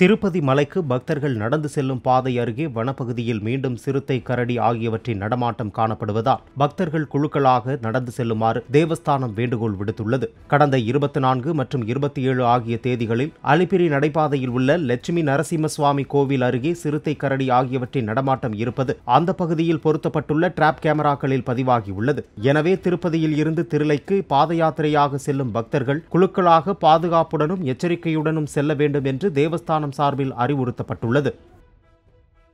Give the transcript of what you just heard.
திருப்பதி மலைக்கு பக்தர்கள் நடந்து செல்லும் பாதை அருகே வனப்பகுதியில் மீண்டும் சிறுத்தை கரடி ஆகியவற்றின் நடமாட்டம் காணப்படுவதால் பக்தர்கள் குழுக்களாக நடந்து செல்லுமாறு தேவஸ்தானம் வேண்டுகோள் விடுத்துள்ளது. கடந்த 24 மற்றும் 27 ஆகிய தேதிகளில் அலிபிரி நடைபாதையில் உள்ள லட்சுமி நரசிம்மசுவாமி கோவில் அருகே சிறுத்தை கரடி ஆகியவற்றின் நடமாட்டம் இருப்பது அந்த பகுதியில் பொருத்தப்பட்டுள்ள டிராப் கேமராக்களில் பதிவாகியுள்ளது. எனவே திருப்பதியில் இருந்து திருலைக்கு பாத யாத்திரையாக செல்லும் பக்தர்கள் குழுக்களாக பாதுகாப்புடனும் எச்சரிக்கையுடனும் செல்ல வேண்டும் என்று தேவஸ்தானம் சார்பில் அறிவுறுத்தப்பட்டுள்ளது.